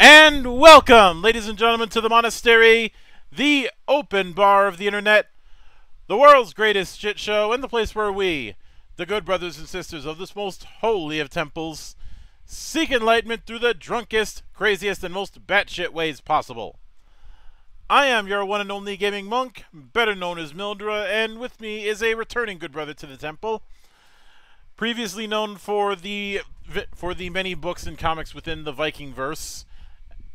And welcome, ladies and gentlemen, to the Monastery, the open bar of the internet, the world's greatest shit show, and the place where we, the good brothers and sisters of this most holy of temples, seek enlightenment through the drunkest, craziest, and most batshit ways possible. I am your one and only gaming monk, better known as Mildra, and with me is a returning good brother to the temple, previously known for the many books and comics within the Vikingverse,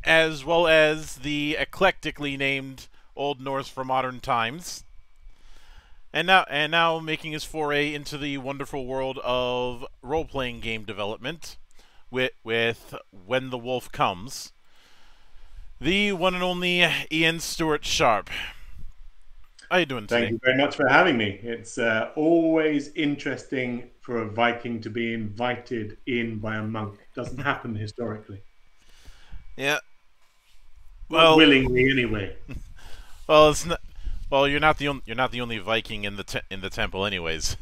as well as the eclectically named Old Norse for Modern Times, and now making his foray into the wonderful world of role-playing game development with When the Wolf Comes, the one and only Ian Stuart Sharpe. How are you doing today? Thank you very much for having me. It's always interesting for a Viking to be invited in by a monk. Doesn't happen historically. Yeah. Well, willingly anyway. Well, it's not. Well, you're not the only Viking in the temple, anyways.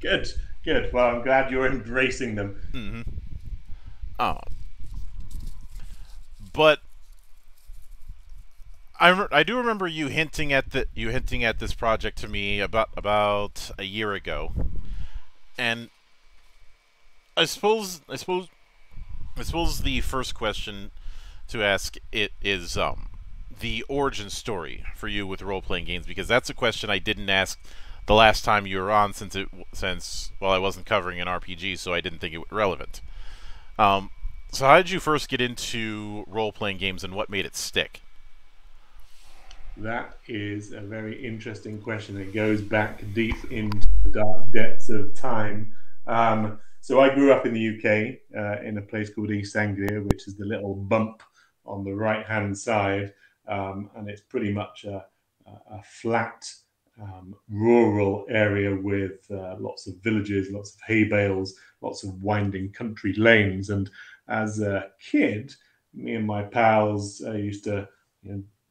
Good, good. Well, I'm glad you're embracing them. Mm-hmm. Oh. But I do remember you hinting at this project to me about a year ago, and I suppose the first question to ask it is the origin story for you with role-playing games, because that's a question I didn't ask the last time you were on, since I wasn't covering an RPG, so I didn't think it was relevant. So how did you first get into role-playing games, and what made it stick? That is a very interesting question. It goes back deep into the dark depths of time. So I grew up in the UK in a place called East Anglia, which is the little bump on the right-hand side, and it's pretty much a flat rural area with lots of villages, lots of hay bales, lots of winding country lanes. And as a kid, me and my pals used to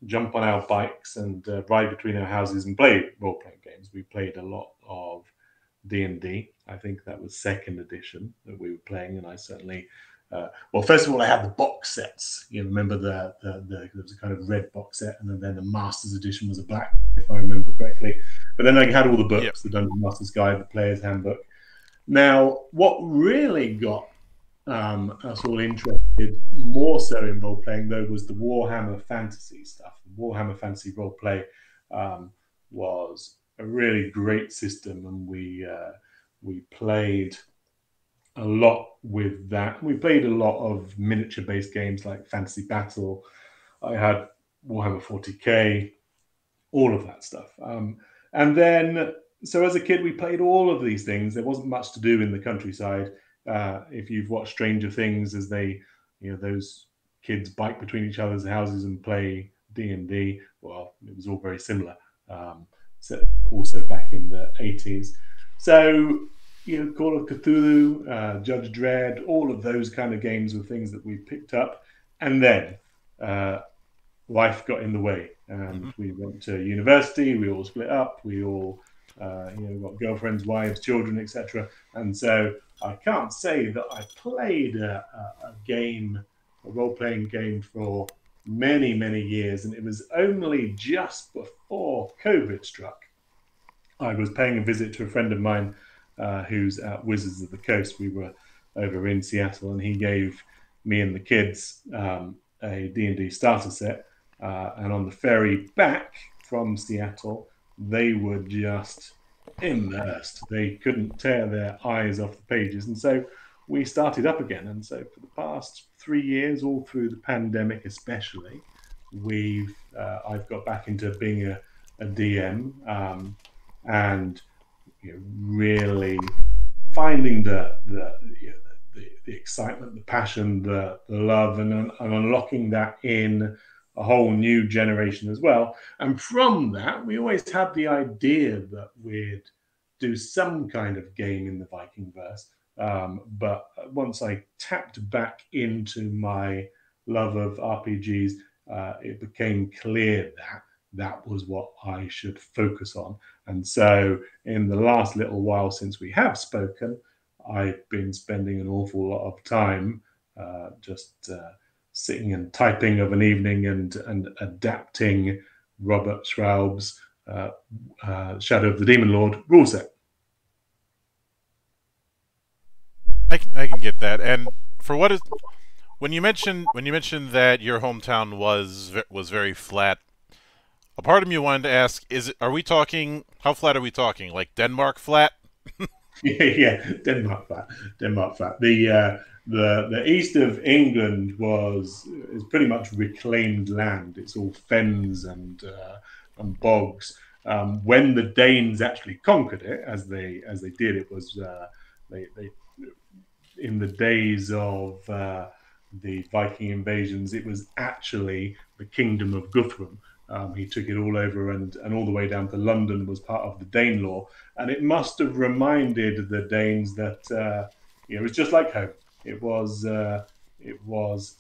jump on our bikes and ride between our houses and play role-playing games. We played a lot of D&D. I think that was 2nd edition that we were playing, and I certainly, well, first of all, I had the box sets. You remember there was a kind of red box set, and then the Masters edition was a black, if I remember correctly. But then I had all the books, yep. The Dungeon Master's Guide, the Player's Handbook. Now, what really got us all interested, more so in role-playing, though, was the Warhammer Fantasy stuff. The Warhammer Fantasy role-play was a really great system, and we played a lot with that. We played a lot of miniature-based games like Fantasy Battle. I had Warhammer 40k, all of that stuff. And then, so as a kid, we played all of these things. There wasn't much to do in the countryside. If you've watched Stranger Things, as they, those kids bike between each other's houses and play D&D, well, it was all very similar. So also back in the 80s. So, Call of Cthulhu, Judge Dredd, all of those kind of games were things that we picked up. And then life got in the way. And we went to university, we all split up, we all got girlfriends, wives, children, etc. And so I can't say that I played a role-playing game for many, many years, and it was only just before COVID struck. I was paying a visit to a friend of mine who's at Wizards of the Coast. We were over in Seattle, and he gave me and the kids a D&D starter set, and on the ferry back from Seattle, they were just immersed. They couldn't tear their eyes off the pages, and so we started up again, and so for the past 3 years, all through the pandemic especially, I've got back into being a DM, and really finding the excitement, the passion, the love, and unlocking that in a whole new generation as well. And from that, we always had the idea that we'd do some kind of game in the Vikingverse. But once I tapped back into my love of RPGs, it became clear that that was what I should focus on. And so in the last little while since we have spoken, I've been spending an awful lot of time just sitting and typing of an evening and adapting Robert Schraub's Shadow of the Demon Lord rule set. I can get that. And for what is, when you mentioned that your hometown was very flat, a part of me wanted to ask: how flat are we talking? Like Denmark flat? Yeah, Denmark flat. Denmark flat. The east of England is pretty much reclaimed land. It's all fens and bogs. When the Danes actually conquered it, as they did, it was they in the days of the Viking invasions. It was actually the Kingdom of Guthrum. He took it all over and all the way down to London was part of the Dane law, and it must have reminded the Danes that it was just like home. It was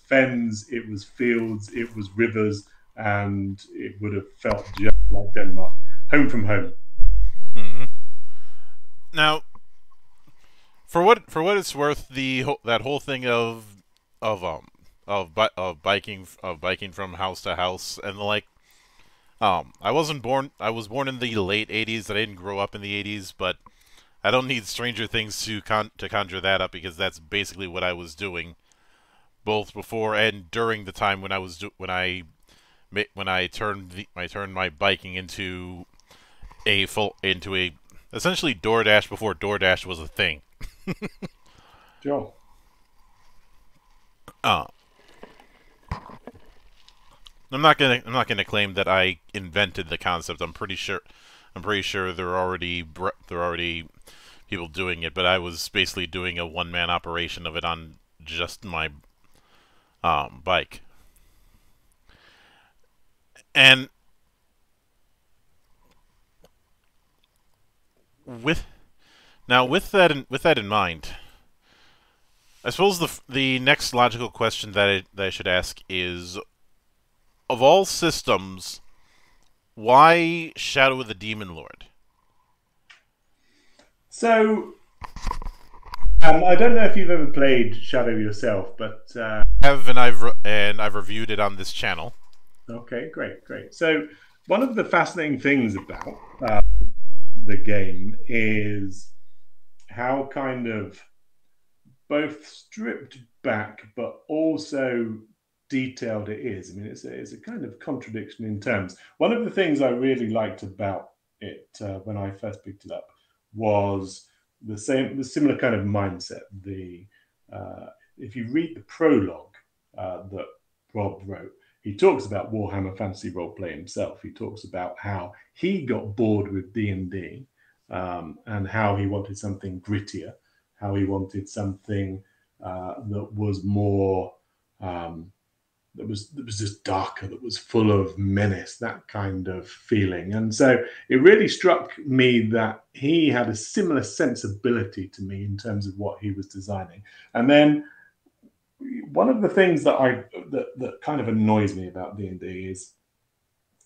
fens, it was fields, it was rivers, and it would have felt just like Denmark, home from home. Mm-hmm. Now, for what it's worth, that whole thing of biking from house to house and the like. I was born in the late 80s. I didn't grow up in the 80s, but I don't need Stranger Things to conjure that up, because that's basically what I was doing, both before and during the time when I was when I turned my biking into a essentially DoorDash before DoorDash was a thing. Joe. I'm not gonna claim that I invented the concept. I'm pretty sure there are already people doing it, but I was basically doing a one-man operation of it on just my bike. And with that in mind, I suppose the next logical question that I should ask is, of all systems, why Shadow of the Demon Lord? So, I don't know if you've ever played Shadow yourself, but I have, and I've reviewed it on this channel. Okay, great. So, one of the fascinating things about the game is how kind of both stripped back, but also detailed it is. I mean, it's a kind of contradiction in terms. One of the things I really liked about it when I first picked it up was the similar kind of mindset. If you read the prologue that Rob wrote, he talks about Warhammer Fantasy roleplay himself. He talks about how he got bored with D&D and how he wanted something grittier, how he wanted something that was more. That was just darker, that was full of menace, that kind of feeling. And so it really struck me that he had a similar sensibility to me in terms of what he was designing. And then one of the things that kind of annoys me about D&D is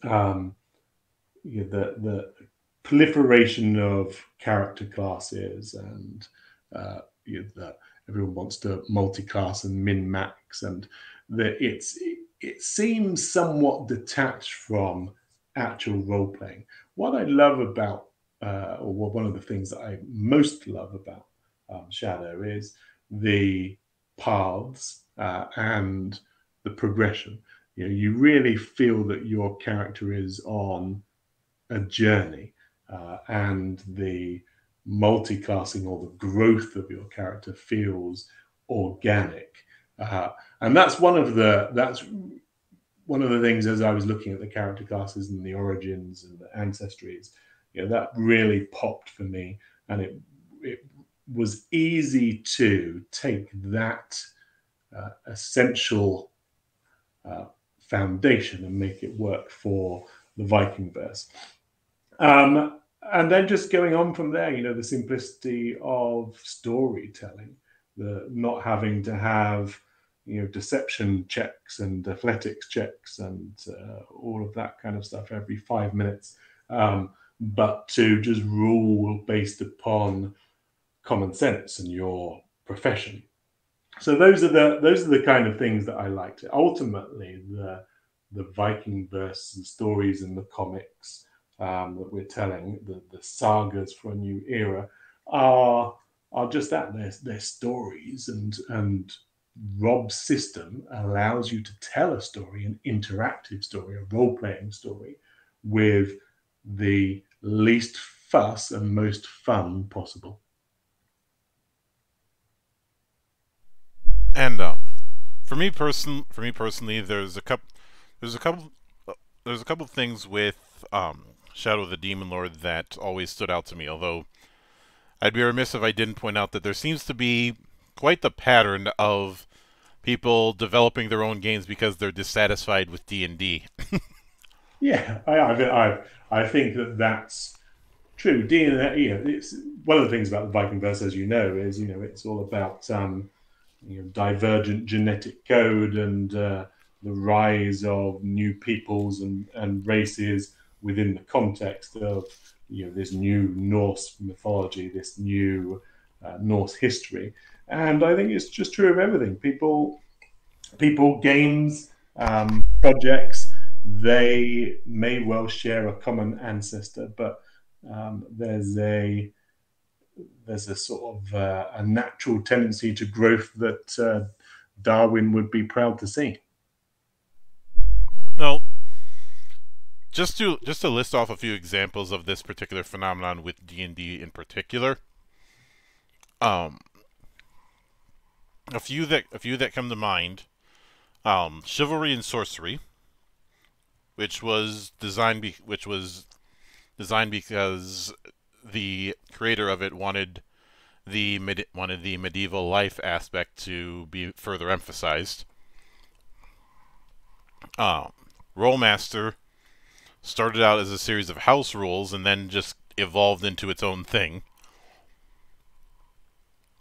the proliferation of character classes, and everyone wants to multi-class and min-max, and that it seems somewhat detached from actual role-playing. What I love about, or one of the things that I most love about Shadow is the paths and the progression. You really feel that your character is on a journey, and the multi-classing or the growth of your character feels organic. And that's one of the things, as I was looking at the character classes and the origins and the ancestries, that really popped for me, and it was easy to take that essential foundation and make it work for the Vikingverse. And then just going on from there, the simplicity of storytelling, the not having to have deception checks and athletics checks and all of that kind of stuff every 5 minutes, but to just rule based upon common sense and your profession. So those are the kind of things that I liked. Ultimately, the Vikingverse and stories and the comics that we're telling, the sagas for a new era, are just that. They're stories, and Rob's system allows you to tell a story, an interactive story, a role-playing story, with the least fuss and most fun possible. And for me personally, there's a couple of things with Shadow of the Demon Lord that always stood out to me. Although I'd be remiss if I didn't point out that there seems to be quite the pattern of people developing their own games because they're dissatisfied with D&D. Yeah, I think that's true. D&D, you know, it's one of the things about the Vikingverse, as you know, is, you know, it's all about you know, divergent genetic code and the rise of new peoples and races within the context of, you know, this new Norse mythology, this new Norse history. And I think it's just true of everything. People, games, projects, they may well share a common ancestor, but there's a sort of a natural tendency to growth that Darwin would be proud to see. Well, just to list off a few examples of this particular phenomenon with D&D in particular, a few that come to mind: Chivalry and Sorcery, which was designed because the creator of it wanted the medieval life aspect to be further emphasized. Role Master started out as a series of house rules and then just evolved into its own thing,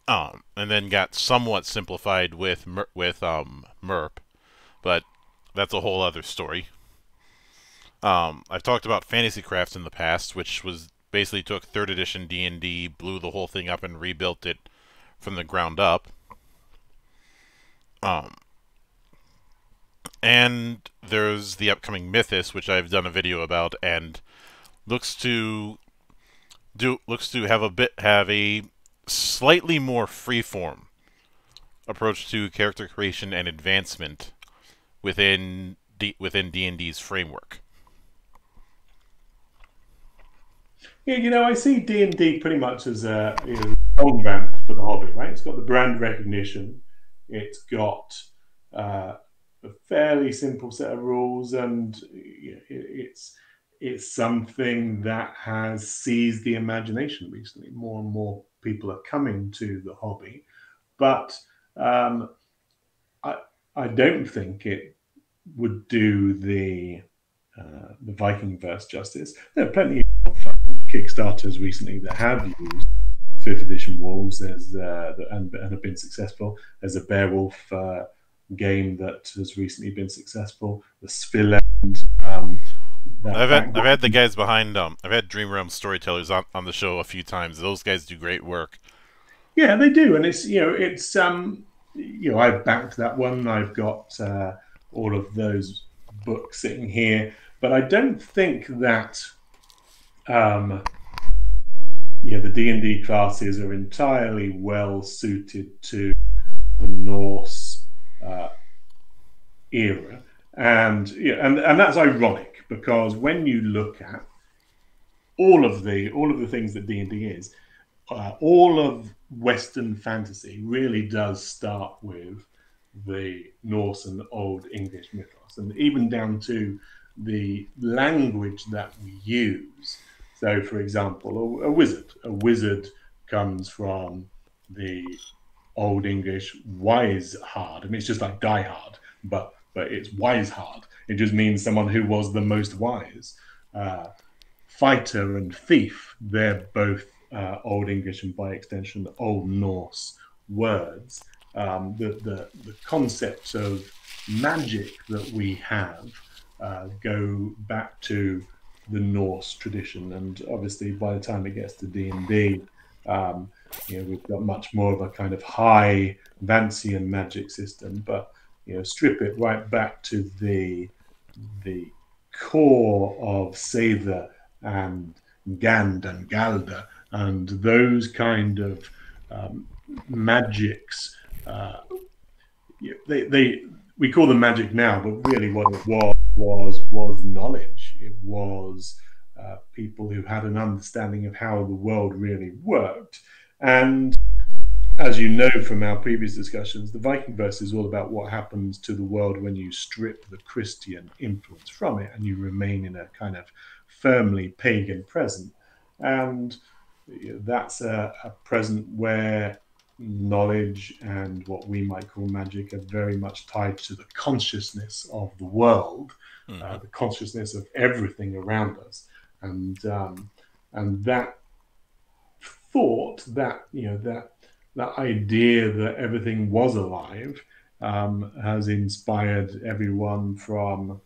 and then got somewhat simplified with Merp, but that's a whole other story. I've talked about Fantasy Crafts in the past, which was basically took 3rd edition D&D, blew the whole thing up, and rebuilt it from the ground up. And there's the upcoming Mythos, which I've done a video about, and looks to have a slightly more freeform approach to character creation and advancement within D&D's framework. Yeah, you know, I see D&D pretty much as a on ramp for the hobby, right? It's got the brand recognition, it's got a fairly simple set of rules, and it's something that has seized the imagination recently. More and more people are coming to the hobby, but I don't think it would do the Vikingverse justice. There are plenty of Kickstarters recently that have used 5th edition rules and have been successful. There's a Beowulf game that has recently been successful. The Spillend. I've had the guys behind. I've had Dream Realm Storytellers on the show a few times. Those guys do great work. Yeah, they do, and it's, you know, it's you know, I've backed that one. I've got all of those books sitting here, but I don't think that yeah, the D&D classes are entirely well suited to the Norse era, and yeah, and that's ironic, because when you look at all of the things that D&D is, all of Western fantasy really does start with the Norse and Old English mythos, and even down to the language that we use. So, for example, a wizard comes from the Old English wise-hard. I mean, it's just like die-hard, but it's wise-hard. It just means someone who was the most wise. Fighter and thief, they're both Old English and, by extension, Old Norse words. The concepts of magic that we have go back to the Norse tradition, and obviously by the time it gets to D&D, You know, we've got much more of a kind of high Vancian magic system, but you know, strip it right back to the core of Sather and Gand and Galda and those kind of magics. We call them magic now, but really what it was knowledge. It was people who had an understanding of how the world really worked. And as you know from our previous discussions, the Vikingverse is all about what happens to the world when you strip the Christian influence from it and you remain in a kind of firmly pagan present. And that's a present where knowledge and what we might call magic are very much tied to the consciousness of the world, mm-hmm. The consciousness of everything around us, and that thought, that that idea that everything was alive has inspired everyone from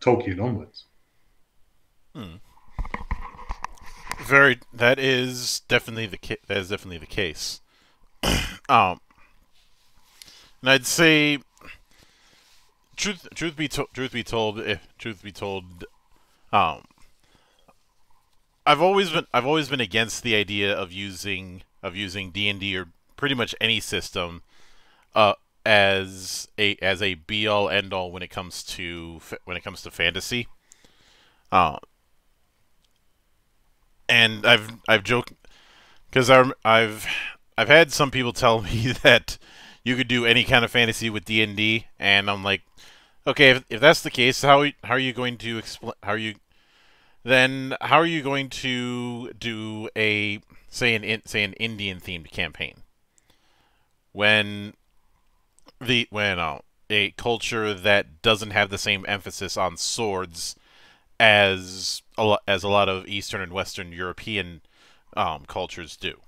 Tolkien onwards. Hmm. That is definitely the case. And I'd say, truth be told, I've always been against the idea of using D&D or pretty much any system as a be all end all when it comes to fantasy. And I've joked because I've had some people tell me that you could do any kind of fantasy with D&D, and I'm like, okay, if that's the case, how are you going to do a say an Indian themed campaign when a culture that doesn't have the same emphasis on swords as a lot of Eastern and Western European cultures do.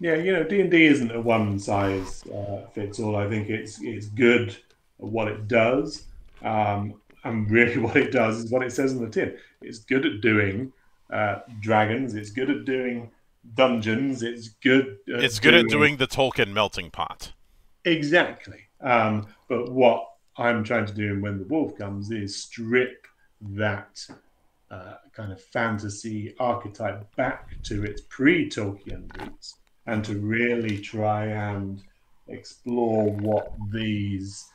Yeah, you know, D&D isn't a one-size-fits-all. I think it's good at what it does, and really what it does is what it says on the tin. It's good at doing dragons. It's good at doing dungeons. It's good at doing the Tolkien melting pot. Exactly. But what I'm trying to do in When the Wolf Comes is strip that kind of fantasy archetype back to its pre-Tolkien roots, and to really try and explore what these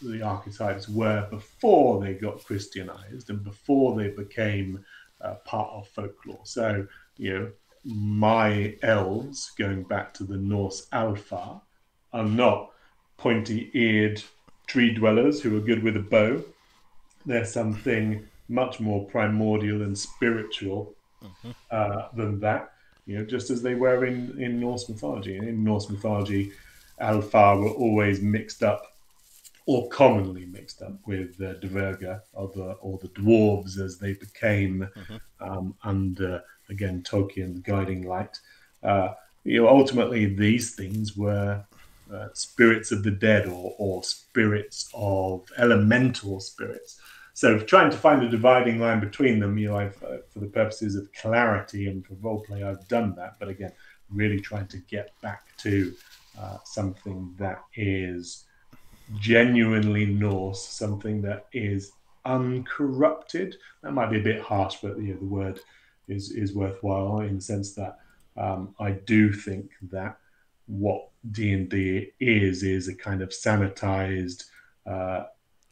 the archetypes were before they got Christianized and before they became part of folklore. So, you know, my elves, going back to the Norse Alfar, are not pointy-eared tree dwellers who are good with a bow. They're something much more primordial and spiritual than that. You know, just as they were in Norse mythology. In Norse mythology, Alfar were always mixed up, or commonly mixed up, with Dverga, or the dwarves as they became under, again, Tolkien's guiding light. You know, ultimately, these things were spirits of the dead, or spirits of elemental spirits. So trying to find a dividing line between them, you know, I've, for the purposes of clarity and for roleplay, I've done that. But again, really trying to get back to something that is genuinely Norse, something that is uncorrupted. That might be a bit harsh, but you know, the word is worthwhile in the sense that I do think that what D&D is a kind of sanitized,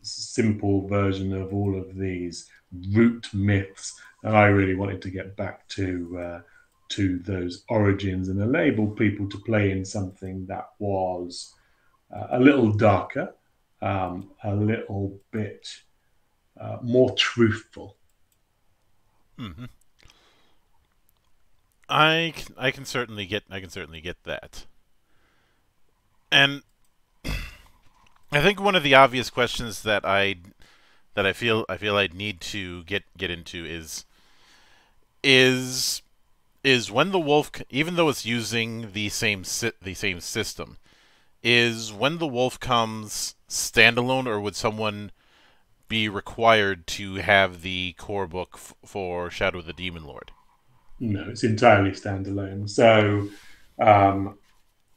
simple version of all of these root myths, and I really wanted to get back to those origins and enable people to play in something that was a little darker, a little bit more truthful. Mm-hmm. I can certainly get that, and I think one of the obvious questions that I feel I need to get into is When the Wolf, even though it's using the same system, is When the Wolf Comes standalone, or would someone be required to have the core book for Shadow of the Demon Lord? No, it's entirely standalone. So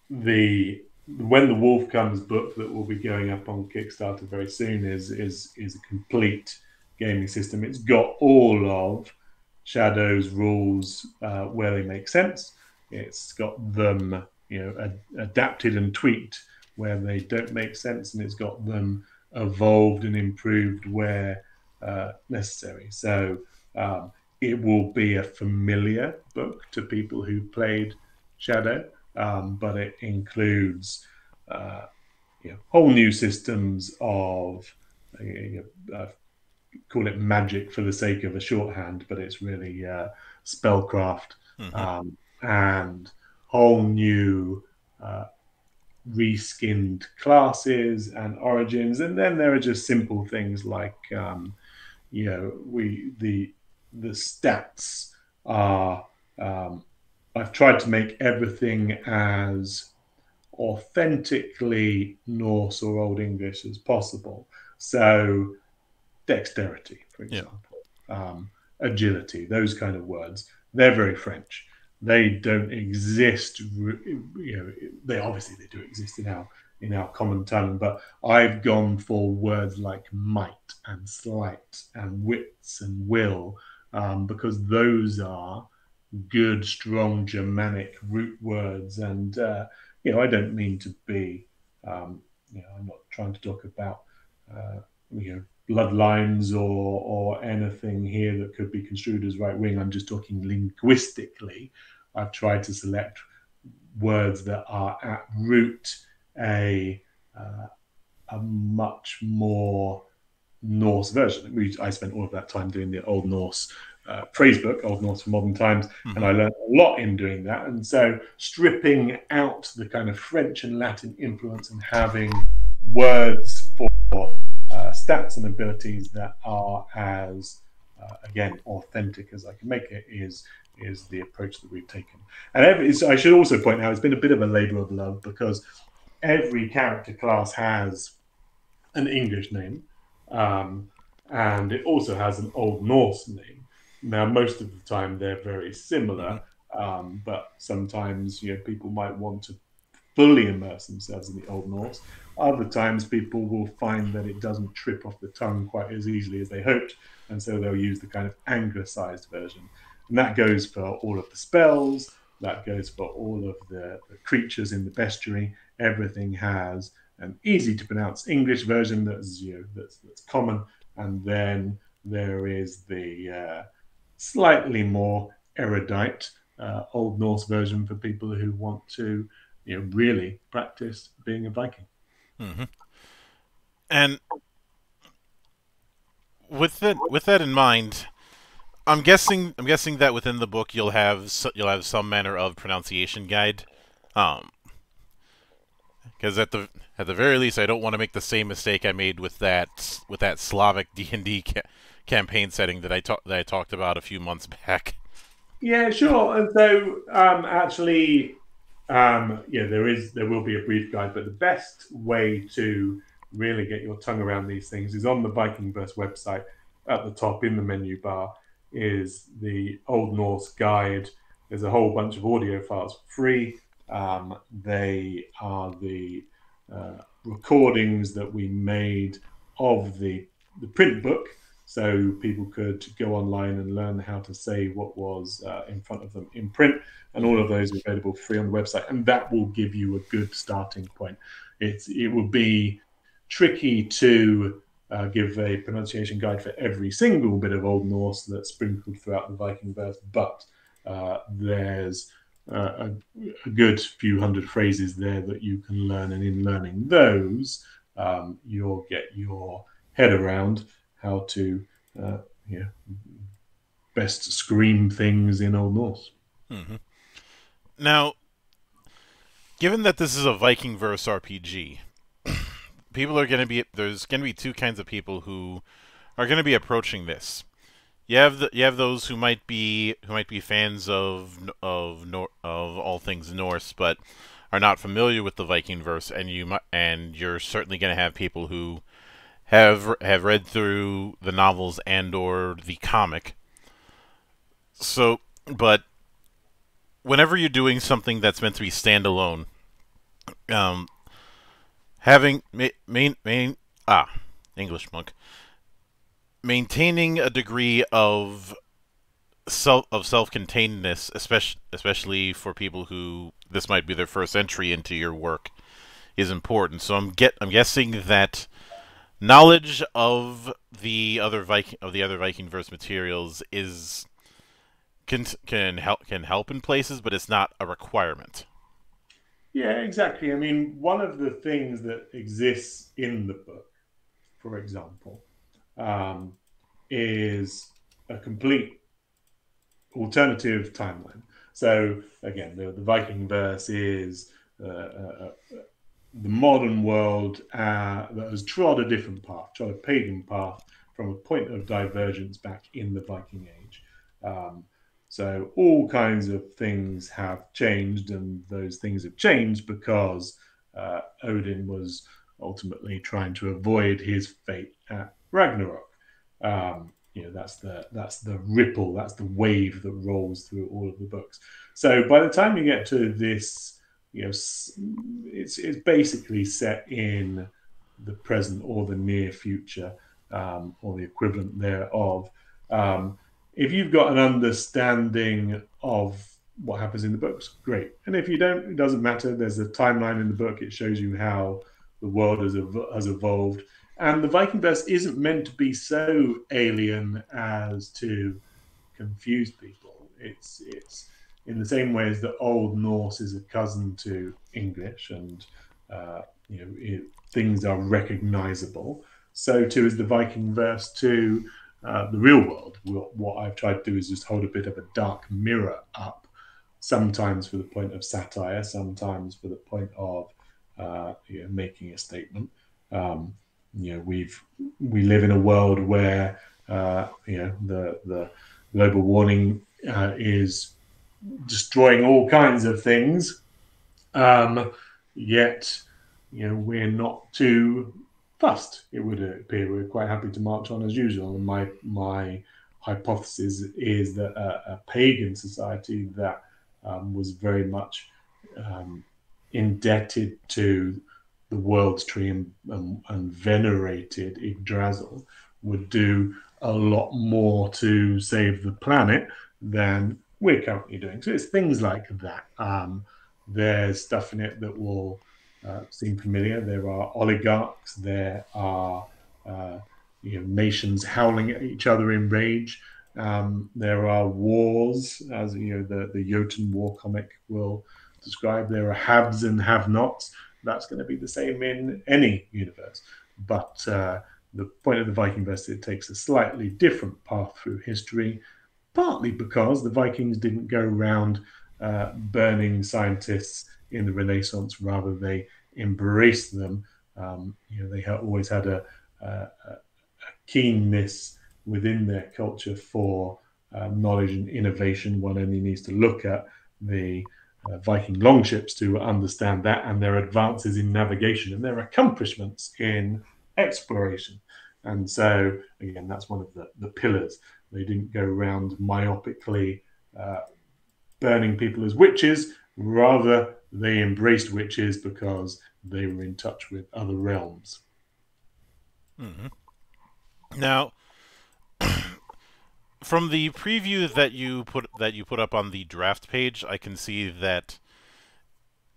the When the Wolf Comes book that will be going up on Kickstarter very soon is a complete gaming system. It's got all of Shadow's rules where they make sense. It's got them, you know, adapted and tweaked where they don't make sense, and it's got them evolved and improved where necessary. So it will be a familiar book to people who played Shadow, but it includes you know, whole new systems of, call it magic for the sake of a shorthand, but it's really spellcraft. Mm-hmm. And whole new reskinned classes and origins, and then there are just simple things like you know, the stats are I've tried to make everything as authentically Norse or Old English as possible. So dexterity, for example, yeah. Agility, those kind of words, they're very French. They don't exist, you know, they obviously they do exist in our common tongue, but I've gone for words like might and sleight and wits and will, because those are good, strong Germanic root words. And, you know, I don't mean to be, you know, I'm not trying to talk about, you know, bloodlines or anything here that could be construed as right wing. I'm just talking linguistically. I've tried to select words that are at root a much more Norse version. I spent all of that time doing the Old Norse praise book, Old Norse for Modern Times, mm-hmm. and I learned a lot in doing that. And so stripping out the kind of French and Latin influence and having words for stats and abilities that are as again authentic as I can make it is the approach that we've taken. And I should also point out it's been a bit of a labour of love, because every character class has an English name, and it also has an Old Norse name. Now most of the time they're very similar, but sometimes, you know, people might want to fully immerse themselves in the Old Norse. Other times people will find that it doesn't trip off the tongue quite as easily as they hoped, and so they'll use the kind of anglicised version. And that goes for all of the spells, that goes for all of the creatures in the bestiary. Everything has an easy to pronounce English version that's, you know, that's common, and then there is the slightly more erudite Old Norse version for people who want to, you know, really practice being a Viking. Mm-hmm. And with that in mind, I'm guessing that within the book you'll have some manner of pronunciation guide, because at the very least, I don't want to make the same mistake I made with that Slavic D&D campaign setting that I talked about a few months back. Yeah, sure. And so actually. Yeah, there will be a brief guide, but the best way to really get your tongue around these things is on the Vikingverse website. At the top in the menu bar is the Old Norse guide. There's a whole bunch of audio files for free. They are the recordings that we made of the print book, so people could go online and learn how to say what was in front of them in print, and all of those are available free on the website, and that will give you a good starting point. It will be tricky to give a pronunciation guide for every single bit of Old Norse that's sprinkled throughout the Vikingverse, but there's a good few hundred phrases there that you can learn, and in learning those, you'll get your head around how to yeah, best scream things in Old Norse. Mm-hmm. Now, given that this is a Vikingverse RPG, there's going to be two kinds of people who are going to be approaching this. You have those who might be fans of all things Norse, but are not familiar with the Vikingverse, and you're certainly going to have people who have read through the novels and or the comic. So, but whenever you're doing something that's meant to be standalone, having maintaining a degree of self-containedness, especially for people who this might be their first entry into your work, is important. So I'm guessing that knowledge of the other Vikingverse materials is can help in places, but it's not a requirement. Yeah, exactly. I mean, one of the things that exists in the book, for example, is a complete alternative timeline. So again, the Vikingverse is the modern world that has trod a different path, trod a pagan path from a point of divergence back in the Viking Age. So all kinds of things have changed, and those things have changed because Odin was ultimately trying to avoid his fate at Ragnarok. You know, that's the ripple, that's the wave that rolls through all of the books. So by the time you get to this, you know, it's basically set in the present or the near future, or the equivalent thereof. If you've got an understanding of what happens in the books, great. And if you don't, it doesn't matter. There's a timeline in the book. It shows you how the world has evolved. And the Vikingverse isn't meant to be so alien as to confuse people. It's in the same way as the Old Norse is a cousin to English, and you know, things are recognizable. So too is the Vikingverse to the real world. What I've tried to do is just hold a bit of a dark mirror up, sometimes for the point of satire, sometimes for the point of you know, making a statement. You know, we live in a world where you know, the global warming is destroying all kinds of things, yet you know, we're not too fussed, it would appear. We're quite happy to march on as usual. And my hypothesis is that a pagan society that was very much indebted to the world's tree and venerated Yggdrasil would do a lot more to save the planet than we're currently doing. So it's things like that. There's stuff in it that will seem familiar. There are oligarchs, there are you know, nations howling at each other in rage, there are wars, as you know, the Jotun war comic will describe. There are haves and have-nots. That's going to be the same in any universe, but the point of the Vikingverse is it takes a slightly different path through history, partly because the Vikings didn't go around burning scientists in the Renaissance. Rather, they embraced them. You know, they always had a keenness within their culture for knowledge and innovation. One only needs to look at the Viking longships to understand that, and their advances in navigation and their accomplishments in exploration. And so, again, that's one of the pillars. They didn't go around myopically burning people as witches. Rather, they embraced witches because they were in touch with other realms. Mm-hmm. Now, from the preview that you put up on the draft page, I can see that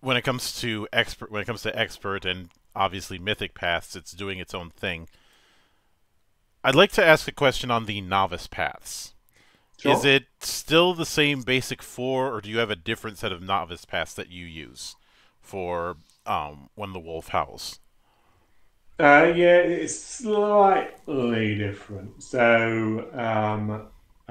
when it comes to expert and obviously mythic paths, it's doing its own thing. I'd like to ask a question on the novice paths. Sure. Is it still the same basic four, or do you have a different set of novice paths that you use for When the Wolf Howls? Yeah, it's slightly different. So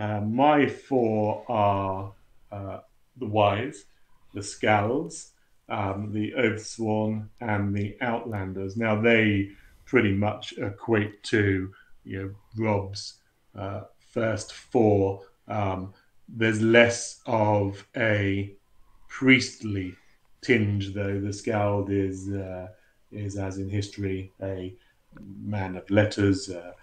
my four are the Wise, the Scalds, the Oathsworn, and the Outlanders. Now, they pretty much equate to, you know, Rob's first four. There's less of a priestly tinge, though. The Scald is as in history, a man of letters, a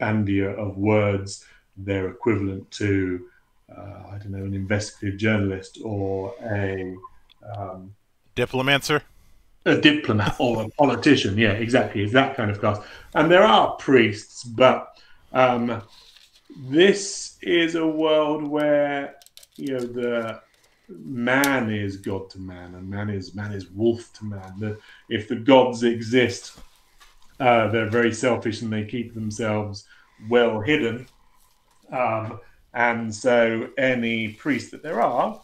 bandier of words, they're equivalent to, I don't know, an investigative journalist or a... diplomancer? A diplomat or a politician, yeah, exactly. It's that kind of class. And there are priests, but this is a world where, you know, the... man is god to man, and man is wolf to man. If the gods exist, they're very selfish and they keep themselves well hidden. And so any priest that there are,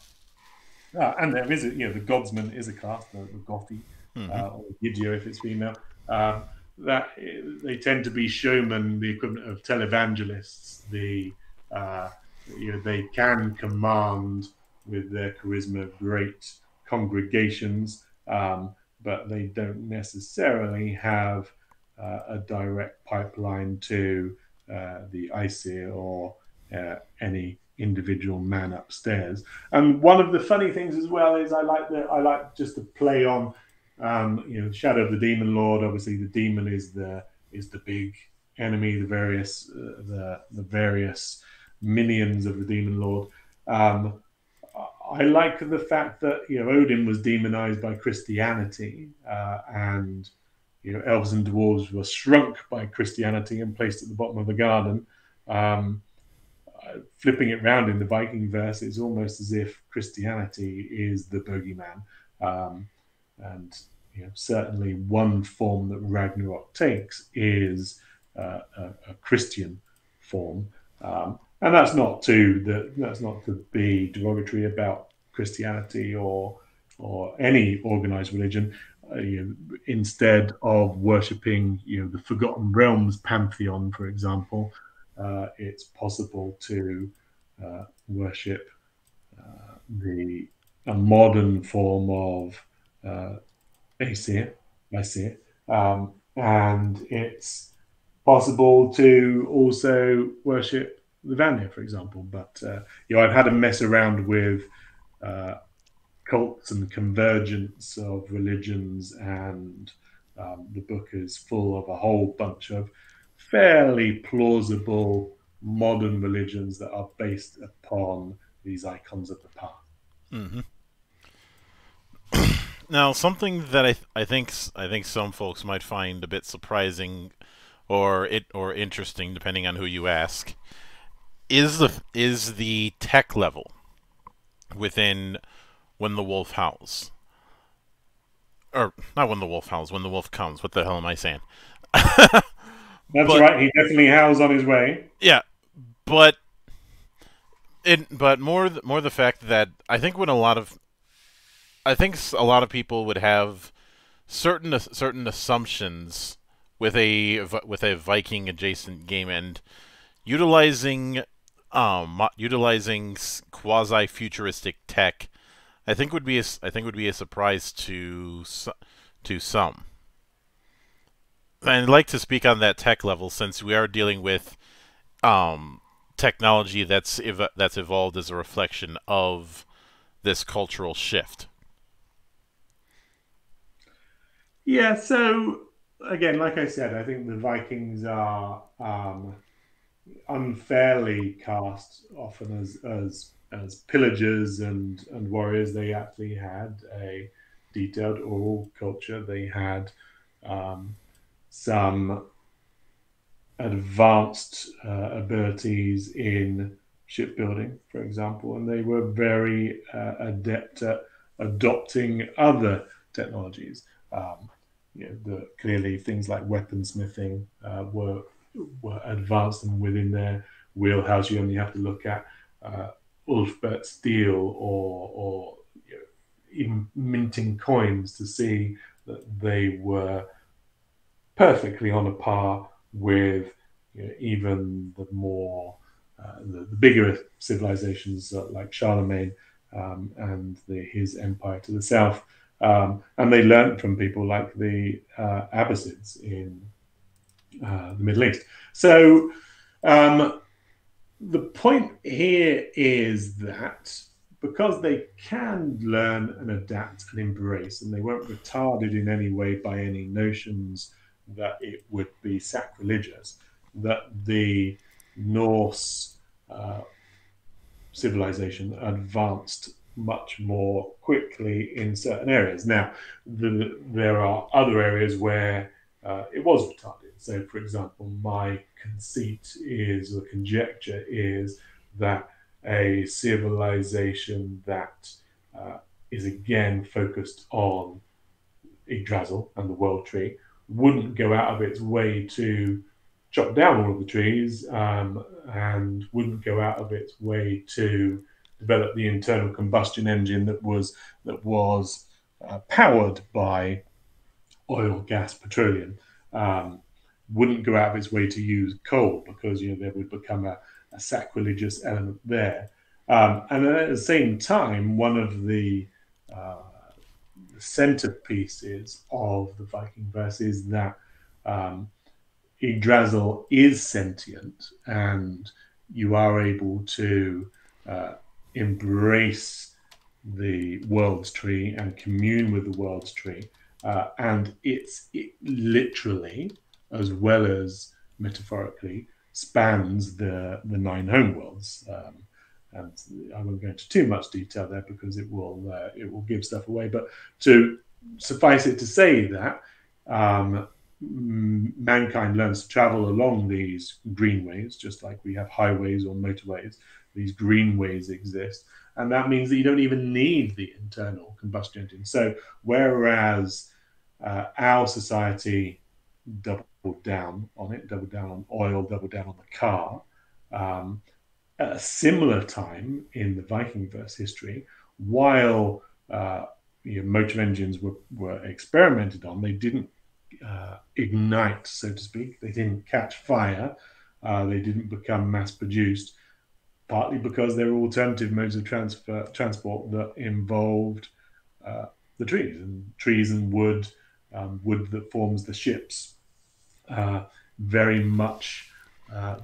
and there is, you know, the godsman is a class, the gothy, or Yiddio if it's female, that they tend to be showmen, the equivalent of televangelists. You know, they can command with their charisma great congregations, but they don't necessarily have a direct pipeline to the Aesir or any individual man upstairs. And one of the funny things as well is I like just to play on, you know, Shadow of the Demon Lord. Obviously, the demon is the big enemy, the various minions of the Demon Lord. I like the fact that, you know, Odin was demonized by Christianity, and, you know, elves and dwarves were shrunk by Christianity and placed at the bottom of the garden. Flipping it round in the Vikingverse, it's almost as if Christianity is the bogeyman. And, you know, certainly one form that Ragnarok takes is a Christian form. And that's not to be derogatory about Christianity or any organized religion. You know, instead of worshipping, you know, the Forgotten Realms pantheon, for example, it's possible to worship a modern form of Aesir, and it's possible to also worship the Vanir, for example. But you know, I've had a mess around with cults and convergence of religions, and the book is full of a whole bunch of fairly plausible modern religions that are based upon these icons of the past. Mm-hmm. Now, something that I think some folks might find a bit surprising, or interesting, depending on who you ask, is the tech level within When the Wolf Howls. Or not When the Wolf Howls, When the Wolf Comes. What the hell am I saying? That's right, he definitely howls on his way. Yeah. But more the fact that I think a lot of people would have certain assumptions with a Viking adjacent game, and utilizing quasi-futuristic tech, I think would be a surprise to some. And I'd like to speak on that tech level, since we are dealing with technology that's evolved as a reflection of this cultural shift. Yeah. So again, like I said, I think the Vikings are unfairly cast often as pillagers and warriors. They actually had a detailed oral culture. They had some advanced abilities in shipbuilding, for example, and they were very adept at adopting other technologies. You know, clearly things like weaponsmithing were advanced and within their wheelhouse. You only have to look at Ulfbert steel or you know, even minting coins to see that they were perfectly on a par with, you know, even the more the bigger civilizations like Charlemagne and his empire to the south. And they learned from people like the Abbasids in the Middle East. So the point here is that because they can learn and adapt and embrace, and they weren't retarded in any way by any notions that it would be sacrilegious, that the Norse civilization advanced much more quickly in certain areas. Now, there are other areas where it was retarded. So, for example, my conceit is, or conjecture is, that a civilization that is again focused on Yggdrasil and the world tree wouldn't go out of its way to chop down all of the trees and wouldn't go out of its way to develop the internal combustion engine that was powered by oil, gas, petroleum. Wouldn't go out of its way to use coal because there would become a sacrilegious element there. And then at the same time, one of the centerpieces of the Vikingverse is that Yggdrasil is sentient, and you are able to embrace the world's tree and commune with the world's tree. And it literally, as well as metaphorically, spans the nine homeworlds. And I won't go into too much detail there because it will give stuff away. But to suffice it to say that mankind learns to travel along these greenways, just like we have highways or motorways. These greenways exist, and that means that you don't even need the internal combustion engine. So whereas our society doubled down on it, doubled down on oil, doubled down on the car, at a similar time in the Vikingverse history, while motor engines were experimented on, they didn't ignite, so to speak. They didn't catch fire. They didn't become mass-produced, partly because there were alternative modes of transport that involved the trees and wood, wood that forms the ships. Very much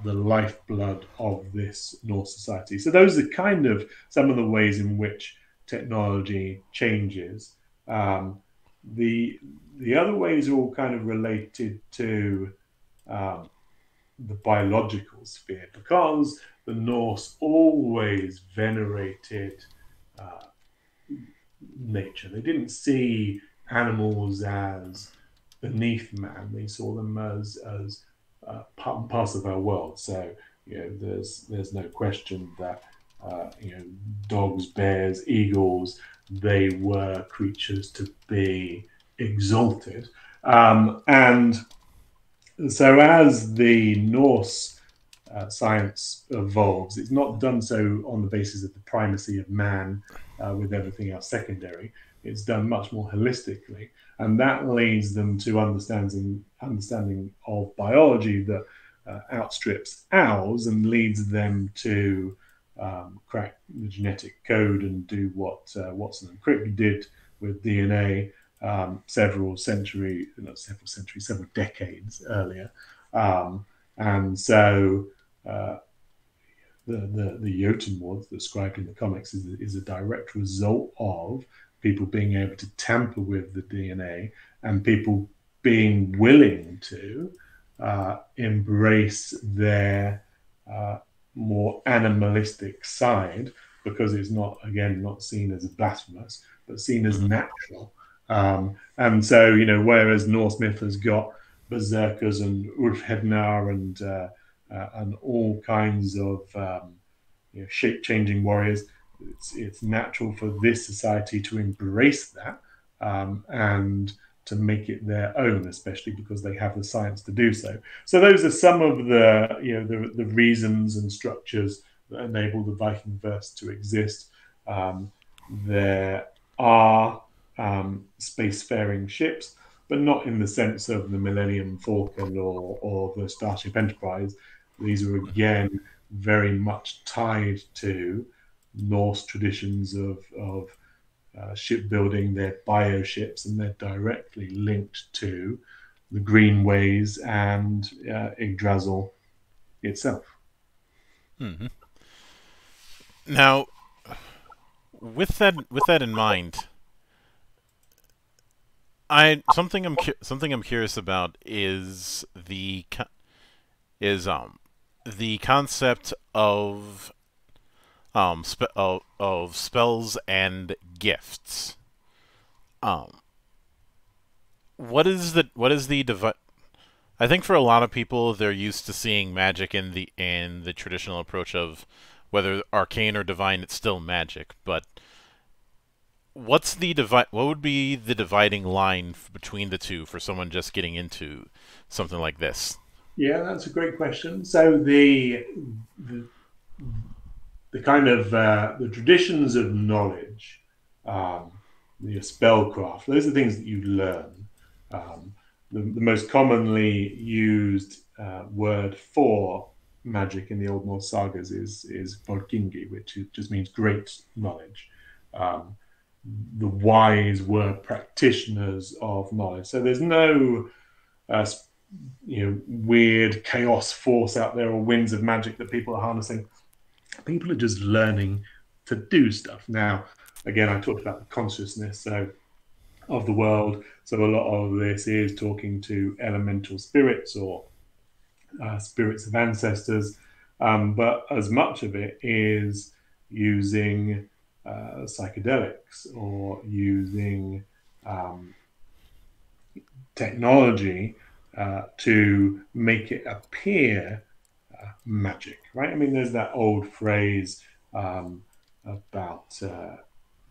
the lifeblood of this Norse society. So those are kind of some of the ways in which technology changes. The other ways are all kind of related to the biological sphere, because the Norse always venerated nature. They didn't see animals as beneath man. They saw them as part and parcel of our world. So there's no question that dogs, bears, eagles, they were creatures to be exalted. And so as the Norse science evolves, it's not done so on the basis of the primacy of man with everything else secondary. It's done much more holistically, and that leads them to understanding of biology that outstrips ours and leads them to crack the genetic code and do what Watson and Crick did with DNA several decades earlier. And so the Jotun War that's described in the comics is a direct result of people being able to tamper with the DNA and people being willing to embrace their more animalistic side, because it's not seen as blasphemous, but seen as natural. And so, whereas Norse myth has got berserkers and Ulfheimdar and all kinds of shape-changing warriors, it's natural for this society to embrace that and to make it their own, especially because they have the science to do so. So those are some of the the reasons and structures that enable the Vikingverse to exist. There are spacefaring ships, but not in the sense of the Millennium Falcon or the Starship Enterprise. These are, again, very much tied to Norse traditions of shipbuilding, their bioships, and they're directly linked to the Greenways and Yggdrasil itself. Mm-hmm. Now, with that in mind, Something I'm curious about is the concept of spells and gifts. What is the divide? I think for a lot of people, they're used to seeing magic in the traditional approach of whether arcane or divine, it's still magic, but what's the what would be the dividing line between the two for someone just getting into something like this? Yeah, that's a great question. So the kind of the traditions of knowledge, your spellcraft, those are things that you learn. The most commonly used word for magic in the Old Norse sagas is volkingi, which just means great knowledge. The wise were practitioners of knowledge. So there's no weird chaos force out there or winds of magic that people are harnessing. People are just learning to do stuff. Now, again, I talked about the consciousness of the world. So a lot of this is talking to elemental spirits or spirits of ancestors. But as much of it is using psychedelics or using technology to make it appear magic, right? I mean, there's that old phrase about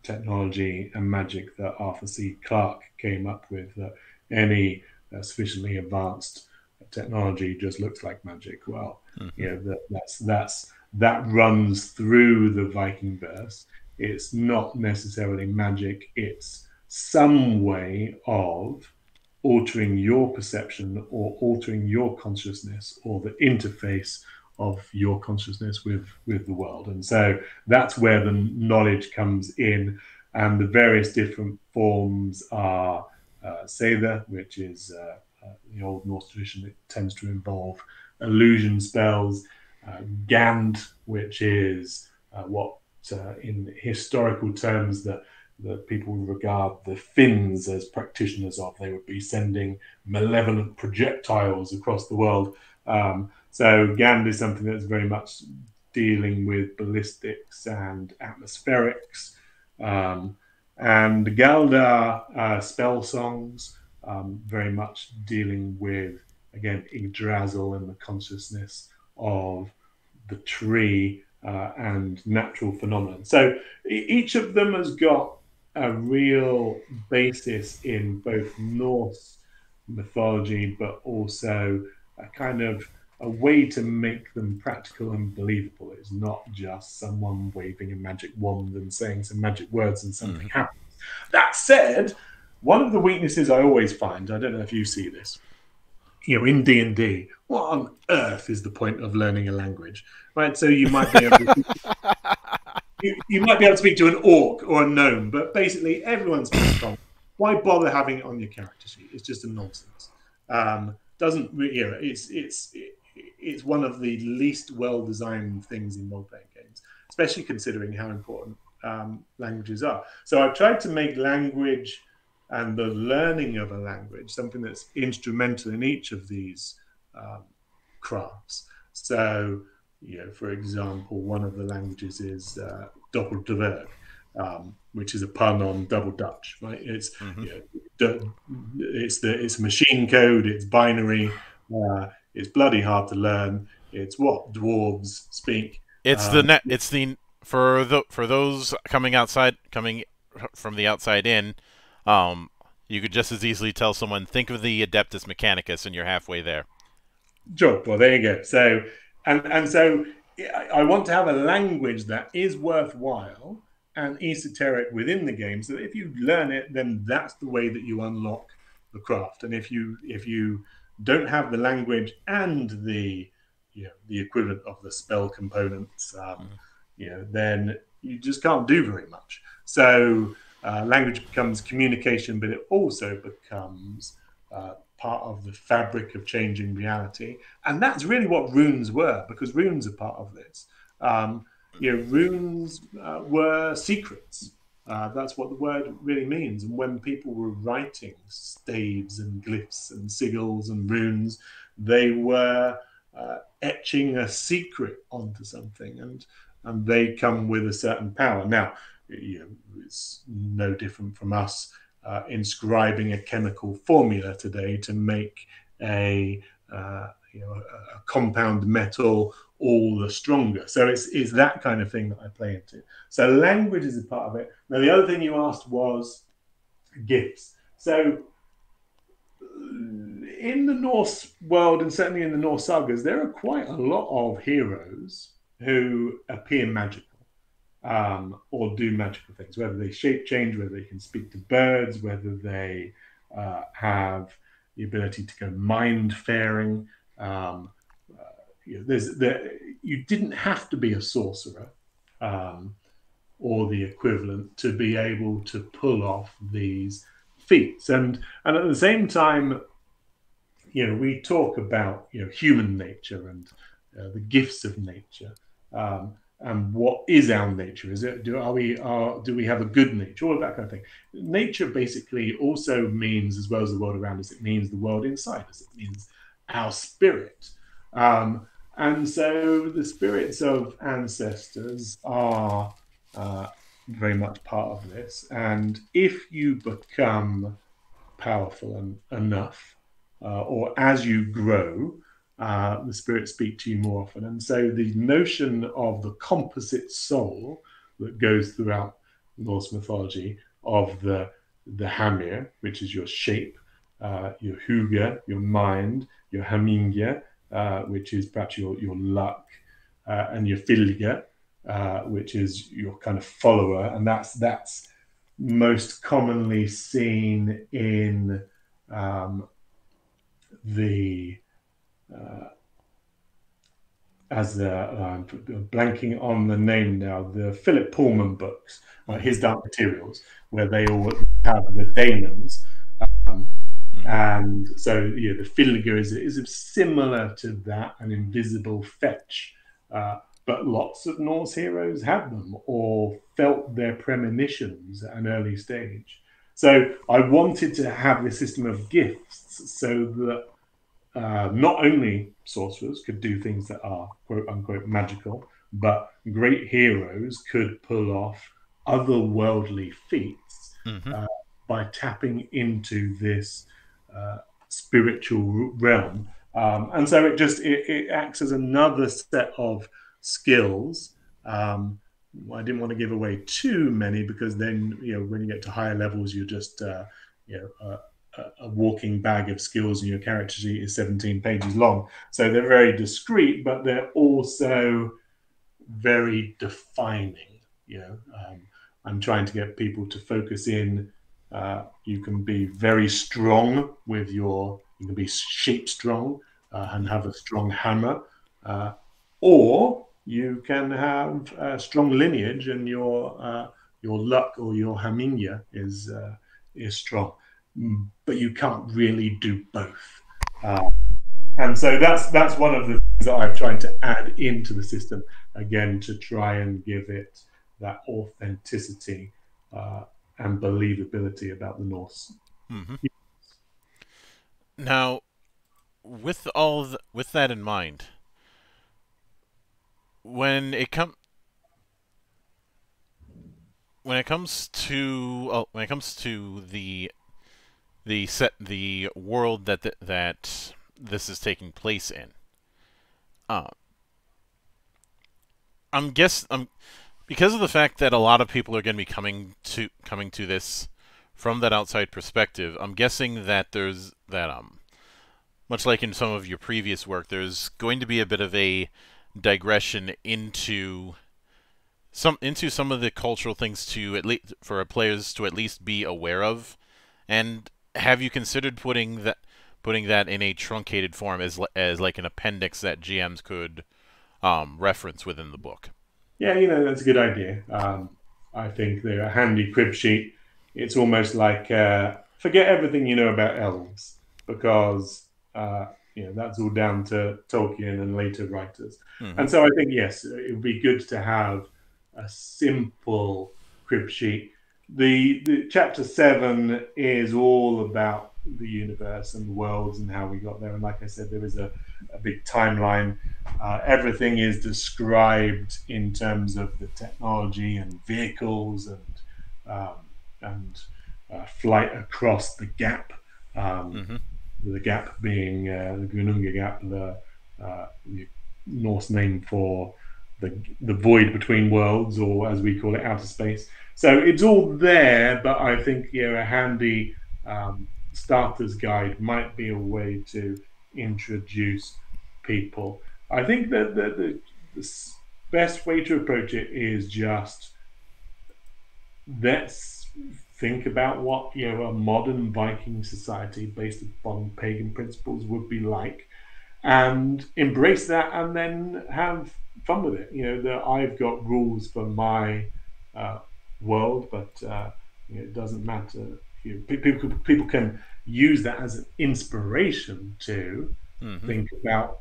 technology and magic that Arthur C. Clarke came up with, that any sufficiently advanced technology just looks like magic. Well, that runs through the Vikingverse. It's not necessarily magic. It's some way of altering your perception or altering your consciousness or the interface of your consciousness with the world. And so that's where the knowledge comes in. And the various different forms are Sæther, which is the Old Norse tradition. It tends to involve illusion spells. Gand, which is what in historical terms that people regard the Finns as practitioners of. They would be sending malevolent projectiles across the world. So Gand is something that's very much dealing with ballistics and atmospherics. And Galdar, spell songs, very much dealing with, again, Yggdrasil and the consciousness of the tree and natural phenomenon. So each of them has got a real basis in both Norse mythology, but also a kind of a way to make them practical and believable. It's not just someone waving a magic wand and saying some magic words and something happens. That said, one of the weaknesses I always find, I don't know if you see this, in D&D, what on earth is the point of learning a language, right? So you might be able to speak to an orc or a gnome, but basically everyone's wrong. Why bother having it on your character sheet? It's just a nonsense. Doesn't really, it's one of the least well-designed things in role-playing games, especially considering how important languages are. So I've tried to make language and the learning of a language something that's instrumental in each of these crafts. So, for example, one of the languages is Doppeldeutsch, which is a pun on double Dutch, right? It's it's machine code, it's binary, it's bloody hard to learn. It's what dwarves speak. It's for those coming from the outside in. You could just as easily tell someone, think of the Adeptus Mechanicus, and you're halfway there. Sure. Well, there you go. So, and so I want to have a language that is worthwhile and esoteric within the game, so that if you learn it, then that's the way that you unlock the craft. And if you don't have the language and the equivalent of the spell components, then you just can't do very much. So. Language becomes communication, but it also becomes part of the fabric of changing reality. And that's really what runes were, because runes are part of this. Runes were secrets. That's what the word really means. And when people were writing staves and glyphs and sigils and runes, they were etching a secret onto something, and they come with a certain power. Now, you know, it's no different from us inscribing a chemical formula today to make a compound metal all the stronger. So it's that kind of thing that I play into. So language is a part of it. Now, the other thing you asked was gifts. So in the Norse world, and certainly in the Norse sagas, there are quite a lot of heroes who appear magical or do magical things, whether they shape change, whether they can speak to birds, whether they have the ability to go mind-faring. You didn't have to be a sorcerer or the equivalent to be able to pull off these feats. And at the same time, you know, we talk about, you know, human nature and the gifts of nature and what is our nature? Is it, do we have a good nature? All of that kind of thing. Nature basically also means, as well as the world around us, it means the world inside us. It means our spirit. And so the spirits of ancestors are very much part of this. And if you become powerful enough, or as you grow, the spirits speak to you more often. And so the notion of the composite soul that goes throughout Norse mythology of the Hamir, which is your shape, your Huga, your mind, your Hamingja, which is perhaps your luck, and your Filga, which is your kind of follower, and that's most commonly seen in I'm blanking on the name now, the Philip Pullman books, his Dark Materials, where they all have the daemons. And so, you know, the Filga is similar to that, an invisible fetch. But lots of Norse heroes had them or felt their premonitions at an early stage. So I wanted to have this system of gifts so that not only sorcerers could do things that are quote-unquote magical, but great heroes could pull off otherworldly feats by tapping into this spiritual realm, and so it acts as another set of skills. I didn't want to give away too many, because then, you know, when you get to higher levels, you're just a walking bag of skills, and your character sheet is 17 pages long. So they're very discreet, but they're also very defining. You know, I'm trying to get people to focus in. You can be very strong with you can be shape strong and have a strong hammer, or you can have a strong lineage and your luck or your Hamingja is strong, but you can't really do both. And so that's one of the things that I've tried to add into the system, again, to try and give it that authenticity and believability about the Norse. Yeah. Now, with that in mind, when it comes to the world that this is taking place in, because of the fact that a lot of people are going to be coming to this from that outside perspective, I'm guessing that there's that much like in some of your previous work, there's going to be a bit of a digression into some of the cultural things to at least for players to at least be aware of. And have you considered putting that in a truncated form as like an appendix that GMs could reference within the book? Yeah, you know, that's a good idea. I think they're a handy crib sheet. It's almost like forget everything you know about elves, because you know, that's all down to Tolkien and later writers. And so I think, yes, it would be good to have a simple crib sheet. The chapter 7 is all about the universe and the worlds and how we got there. And like I said, there is a big timeline. Everything is described in terms of the technology and vehicles and flight across the gap. The gap being the Grununga Gap, the Norse name for the void between worlds, or as we call it, outer space. So it's all there, but I think a handy starter's guide might be a way to introduce people. I think that the best way to approach it is just let's think about what a modern Viking society based upon pagan principles would be like, and embrace that, and then have fun with it. I've got rules for my world, but it doesn't matter. People can use that as an inspiration to think about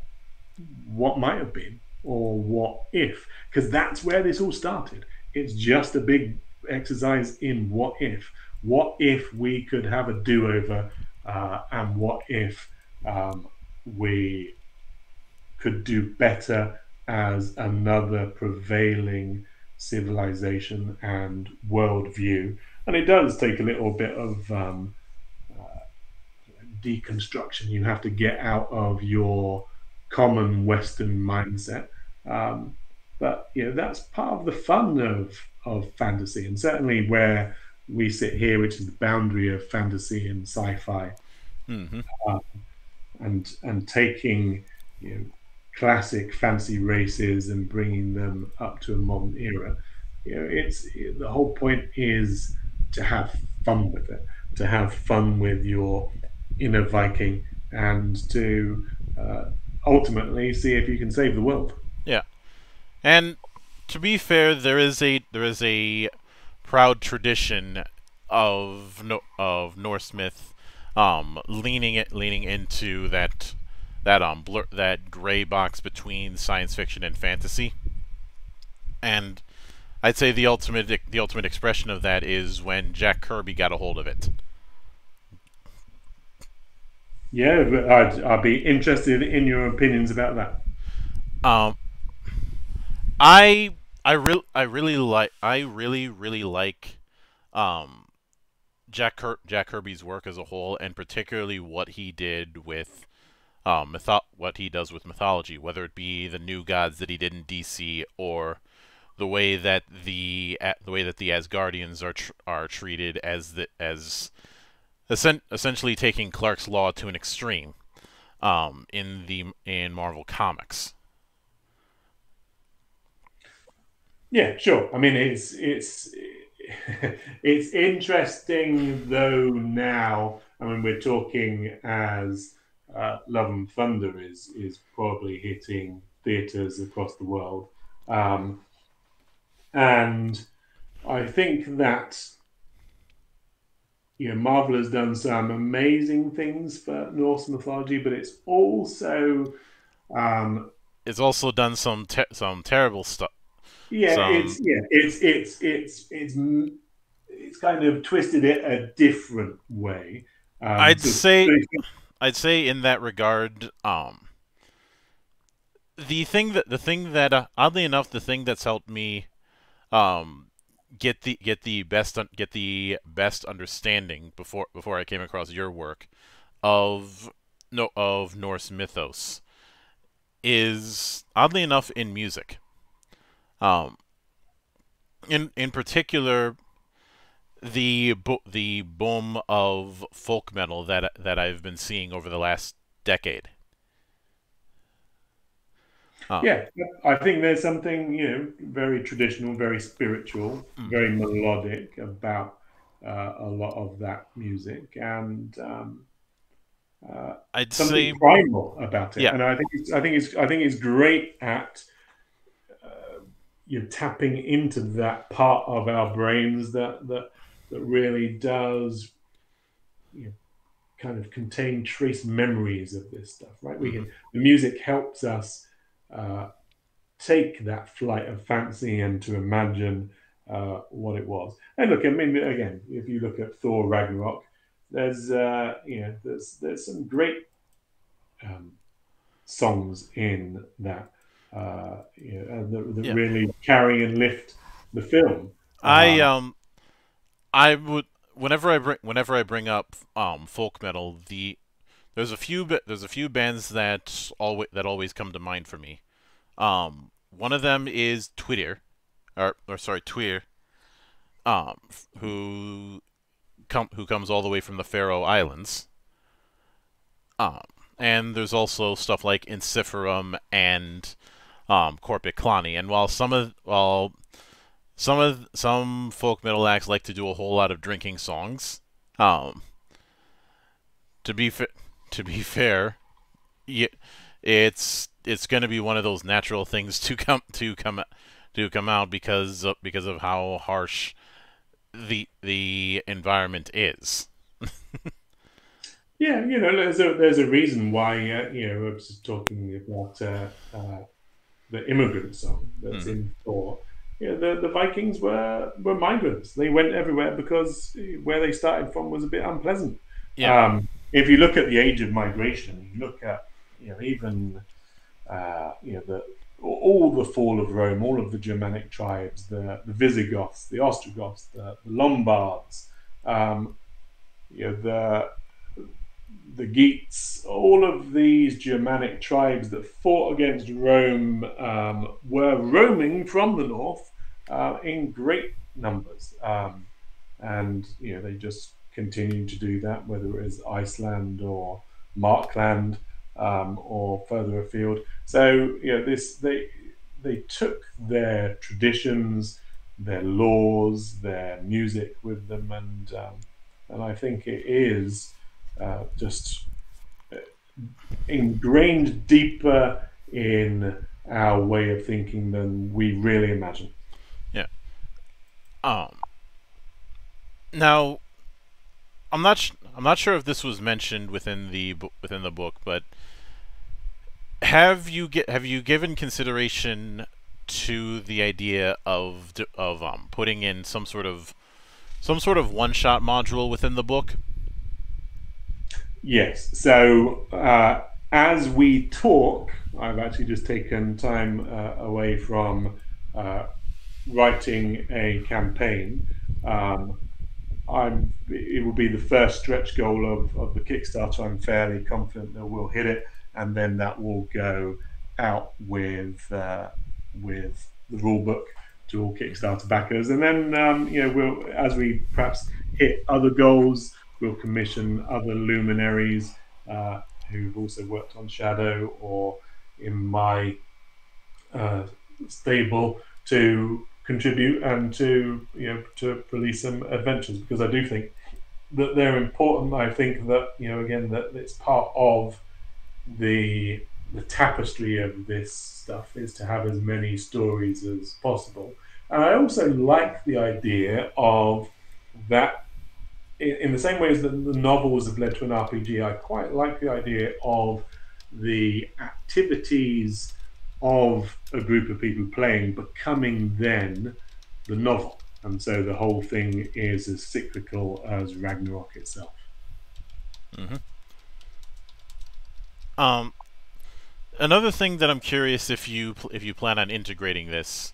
what might have been or what if, because that's where this all started. It's just a big exercise in what if. What if we could have a do-over, and what if we could do better as another prevailing civilization and worldview. And it does take a little bit of deconstruction. You have to get out of your common Western mindset, but that's part of the fun of fantasy, and certainly where we sit here, which is the boundary of fantasy and sci-fi, and taking classic fantasy races and bringing them up to a modern era. The whole point is to have fun with it, to have fun with your inner Viking, and to ultimately see if you can save the world. Yeah, and to be fair, there is a proud tradition of Norse myth, leaning into that gray box between science fiction and fantasy, and I'd say the ultimate expression of that is when Jack Kirby got a hold of it. Yeah, I'd be interested in your opinions about that. I really like Jack Kirby's work as a whole, and particularly what he did with what he does with mythology, whether it be the new gods that he did in DC, or the way that the Asgardians are treated as essentially taking Clark's Law to an extreme, in Marvel Comics. Yeah, sure. I mean, it's interesting though. Now, I mean, we're talking as Love and Thunder is probably hitting theaters across the world, and I think that Marvel has done some amazing things for Norse mythology, but it's also done some terrible stuff. Yeah, it's kind of twisted it a different way. I'd say in that regard, the thing that oddly enough, the thing that's helped me get the best understanding before I came across your work of Norse mythos is oddly enough in music. In particular, the boom of folk metal that I've been seeing over the last decade. Yeah, I think there's something very traditional, very spiritual, very melodic about a lot of that music, and I'd something say primal about it. Yeah. And I think it's great at tapping into that part of our brains that really does kind of contain trace memories of this stuff, right? The music helps us take that flight of fancy and to imagine what it was. And look, I mean, again, if you look at Thor Ragnarok, there's some great songs in that that really carry and lift the film. I would, whenever I bring up folk metal, there's a few bands that always come to mind for me. One of them is Twitter, or sorry, Tyr, who comes all the way from the Faroe Islands. And there's also stuff like Inciferum and Corpet Clani. And while some folk metal acts like to do a whole lot of drinking songs, to be fair, yeah, it's going to be one of those natural things to come out because of how harsh the environment is. Yeah, you know, there's a reason why, I was just talking about the immigrant song that's in Thor. Yeah, the Vikings were migrants. They went everywhere because where they started from was a bit unpleasant. Yeah. If you look at the age of migration, you look at, even, all the fall of Rome, all of the Germanic tribes, the Visigoths, the Ostrogoths, the Lombards, the Geats, all of these Germanic tribes that fought against Rome were roaming from the north in great numbers. And they just continued to do that, whether it was Iceland or Markland or further afield. So, they took their traditions, their laws, their music with them, and I think it is... just ingrained deeper in our way of thinking than we really imagine. Yeah. Now, I'm not sure if this was mentioned within the book, but have you given consideration to the idea of putting in some sort of one-shot module within the book? Yes. So as we talk, I've actually just taken time away from writing a campaign. It will be the first stretch goal of the Kickstarter. I'm fairly confident that we'll hit it, and then that will go out with the rulebook to all Kickstarter backers. And then we'll, as we perhaps hit other goals, we'll commission other luminaries who've also worked on Shadow or in my stable to contribute and to release some adventures, because I do think that they're important. I think that that it's part of the tapestry of this stuff is to have as many stories as possible. And I also like the idea of that. In the same way as the novels have led to an RPG, I quite like the idea of the activities of a group of people playing becoming then the novel. And so the whole thing is as cyclical as Ragnarok itself. Mm-hmm. Another thing that I'm curious if you plan on integrating this...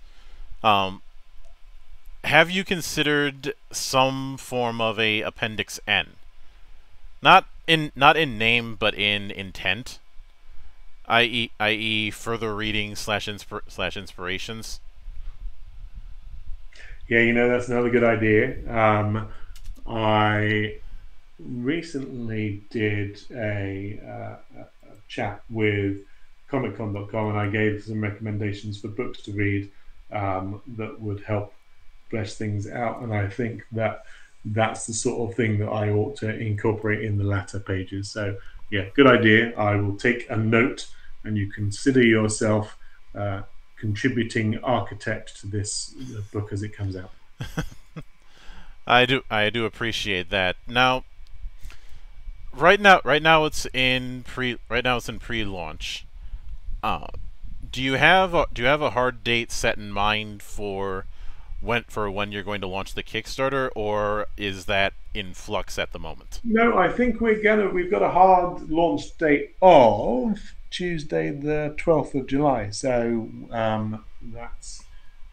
have you considered some form of a Appendix N? Not in name, but in intent, i.e. further reading / inspirations. Yeah, that's another good idea. I recently did a chat with comiccon.com, and I gave some recommendations for books to read that would help flesh things out, and I think that that's the sort of thing that I ought to incorporate in the latter pages. So yeah, good idea. I will take a note, and you consider yourself contributing architect to this book as it comes out. I do appreciate that. Now, right now it's in pre-launch. Do you have a hard date set in mind for when you're going to launch the Kickstarter, or is that in flux at the moment? No, I think we've got a hard launch date of Tuesday the 12th of July. So that's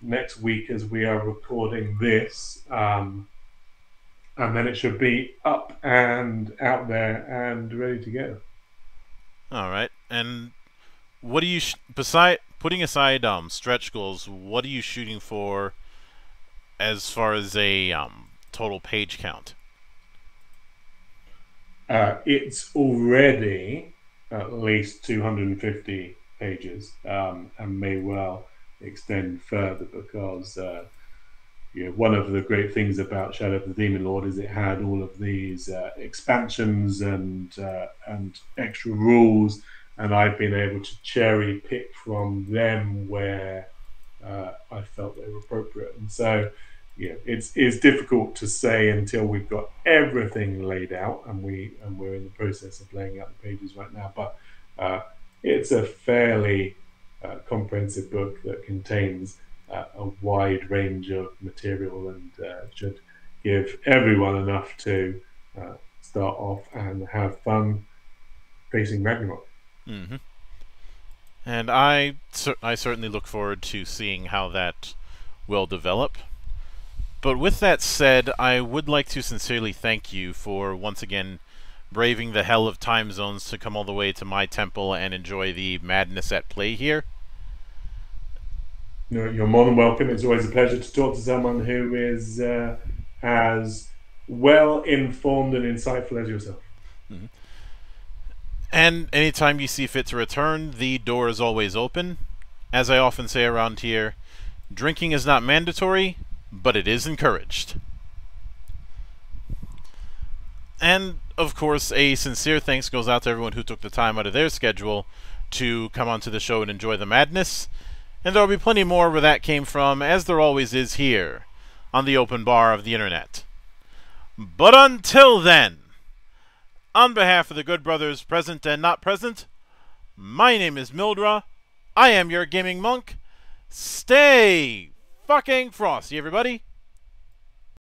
next week as we are recording this. And then it should be up and out there and ready to go. All right. And what do you, besides putting aside stretch goals, what are you shooting for as far as a total page count? It's already at least 250 pages, and may well extend further, because you know, one of the great things about Shadow of the Demon Lord is it had all of these expansions and extra rules, and I've been able to cherry pick from them where I felt they were appropriate. And so, yeah, it's difficult to say until we've got everything laid out, and we're in the process of laying out the pages right now. But it's a fairly comprehensive book that contains a wide range of material, and should give everyone enough to start off and have fun facing Ragnarok. Mm-hmm. And I certainly look forward to seeing how that will develop. But with that said, I would like to sincerely thank you for once again braving the hell of time zones to come all the way to my temple and enjoy the madness at play here. You're more than welcome. It's always a pleasure to talk to someone who is as well informed and insightful as yourself. Mm-hmm. And anytime you see fit to return, the door is always open. As I often say around here, drinking is not mandatory, but it is encouraged. And, of course, a sincere thanks goes out to everyone who took the time out of their schedule to come onto the show and enjoy the madness. And there will be plenty more where that came from, as there always is here, on the open bar of the internet. But until then, on behalf of the good brothers present and not present, my name is Mildra. I am your gaming monk. Stay fucking frosty, everybody.